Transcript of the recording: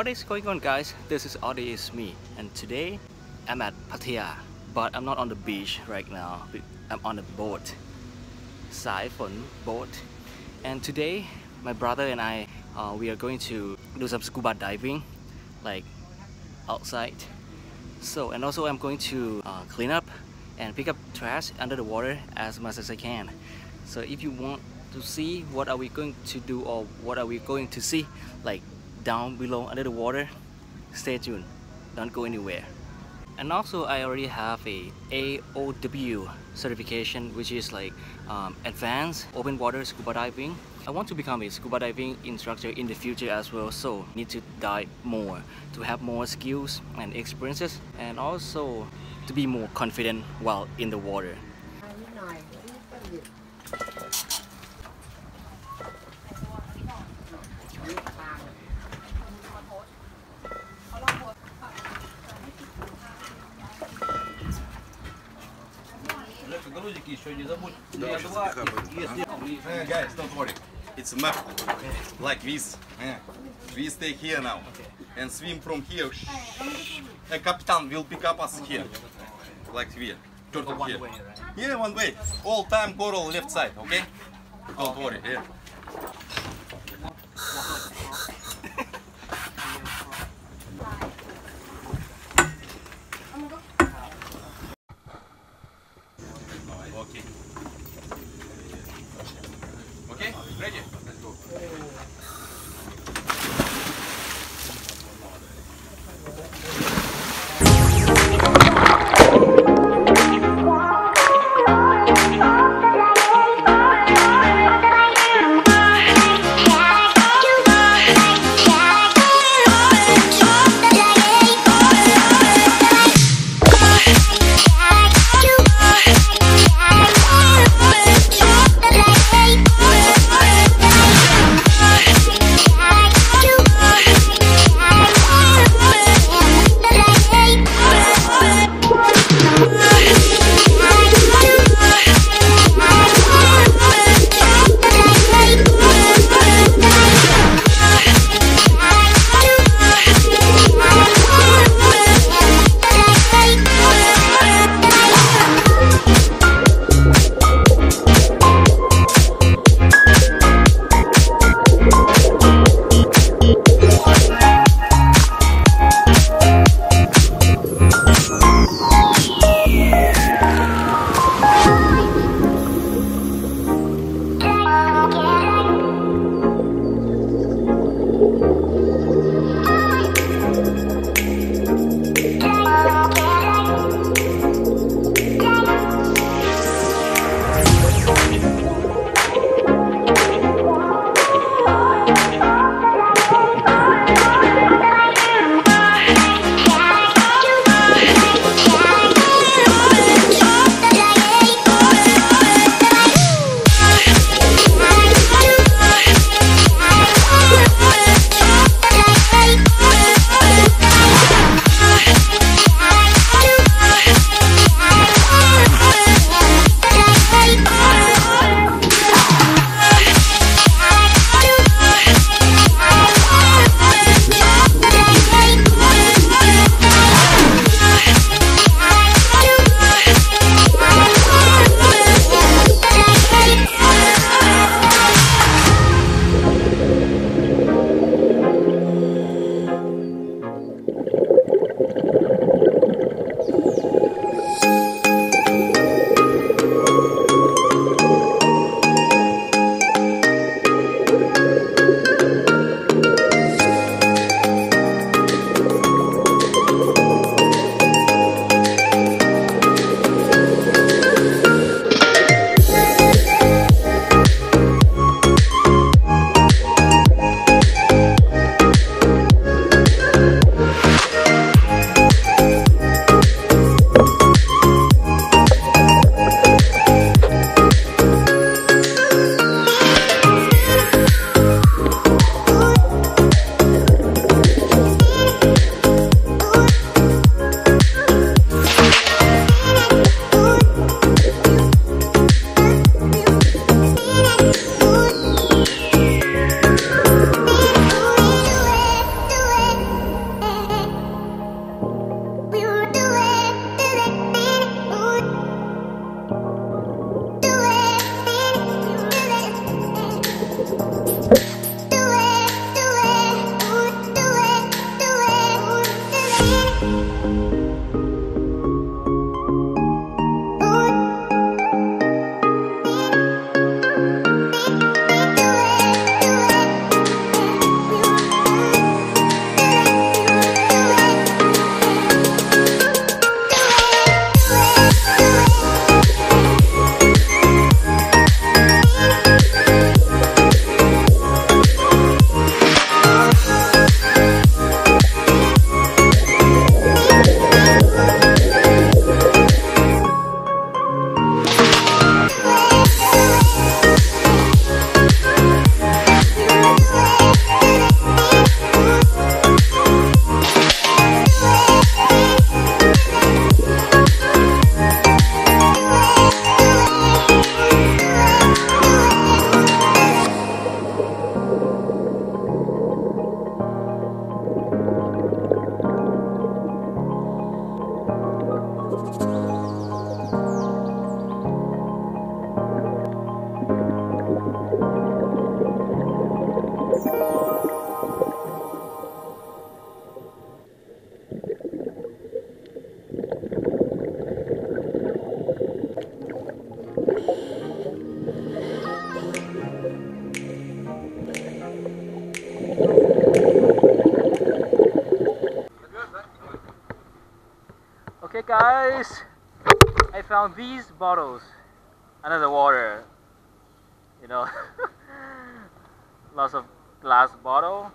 What is going on, guys? This is Audy is me, and today I'm at Pattaya, but I'm not on the beach right now. I'm on a boat, siphon boat, and today my brother and I we are going to do some scuba diving, like outside. So, and also I'm going to clean up and pick up trash under the water as much as I can. So if you want to see what are we going to do or what are we going to see, like down below under the water, stay tuned, don't go anywhere. And also I already have a AOW certification, which is like advanced open water scuba diving. I want to become a scuba diving instructor in the future as well, so need to dive more to have more skills and experiences, and also to be more confident while in the water. Guys, don't worry. It's a map. Like this. We stay here now and swim from here. A captain will pick up us here. Like here. Turtle here. Yeah, one way. All time coral left side, okay? Don't worry. Yeah. Okay, ready? Let's go. guys, I found these bottles under the water, you know. Lots of glass bottle.